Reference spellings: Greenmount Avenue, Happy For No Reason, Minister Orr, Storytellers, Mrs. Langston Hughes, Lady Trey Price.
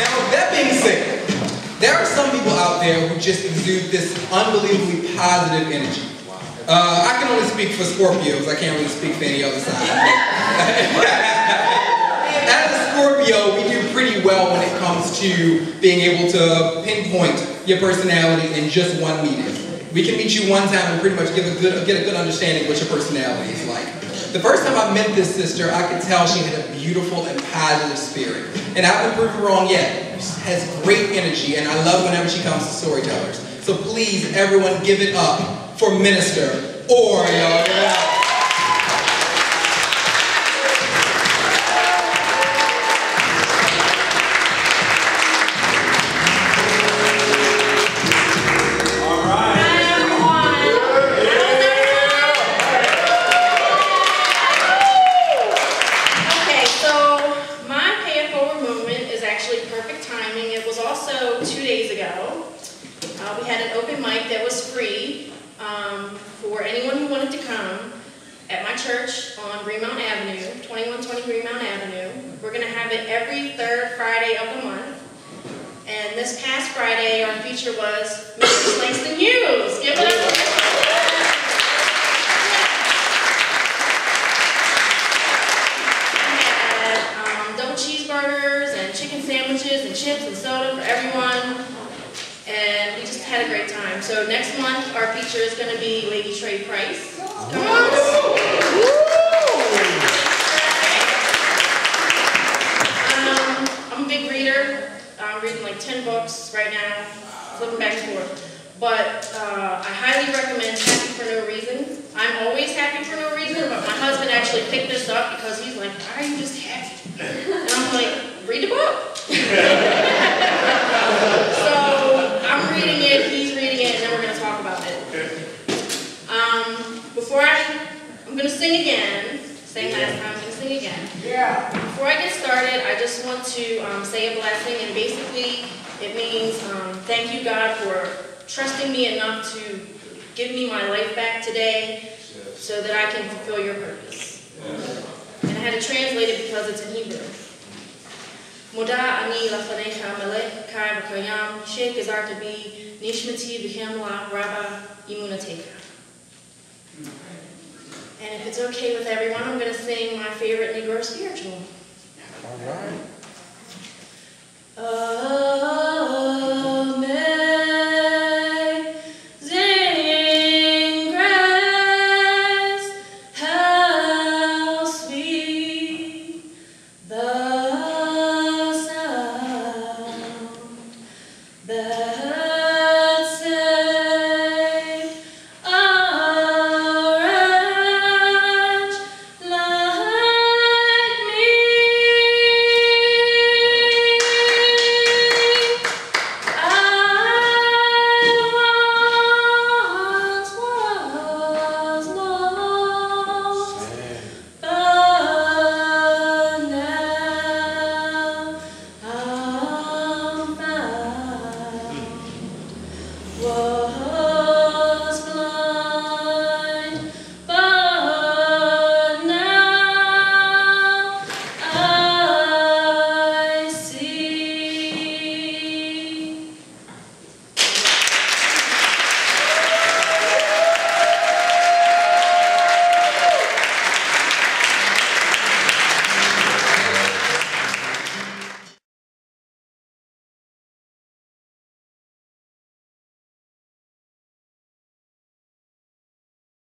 Now, with that being said, there are some people out there who just exude this unbelievably positive energy. I can only speak for Scorpios. I can't really speak for any other side. As a Scorpio, we do pretty well when it comes to being able to pinpoint your personality in just one meeting. We can meet you one time and pretty much get a good understanding of what your personality is like. The first time I met this sister, I could tell she had a beautiful and positive spirit. And I haven't proved her wrong yet. She has great energy, and I love whenever she comes to Storytellers. So please, everyone, give it up for Minister Orr, y'all. On Greenmount Avenue, 2120 Greenmount Avenue. We're going to have it every third Friday of the month. And this past Friday, our feature was Mrs. Langston Hughes. Give it up. We had double cheeseburgers and chicken sandwiches and chips and soda for everyone. And we just had a great time. So next month, our feature is going to be Lady Trey Price. Come on. I'm reading like 10 books right now, flipping back and forth. But I highly recommend Happy For No Reason. I'm always happy for no reason, but my husband actually picked this up because he's like, why are you just happy? And I'm like, read the book. So I'm reading it, he's reading it, and then we're going to talk about it. I'm going to sing again. Same last time, I'm going to sing again. Yeah. Before I get started, I just want to say a blessing, and basically it means thank you, God, for trusting me enough to give me my life back today so that I can fulfill your purpose. Yeah. And I had to translate it because it's in Hebrew. Moda ani lafanecha melech kai v'koyam shek ezar tabi nishmati v'hem la rabba imunateka. And if it's okay with everyone, I'm going to sing my favorite Negro spiritual. All right.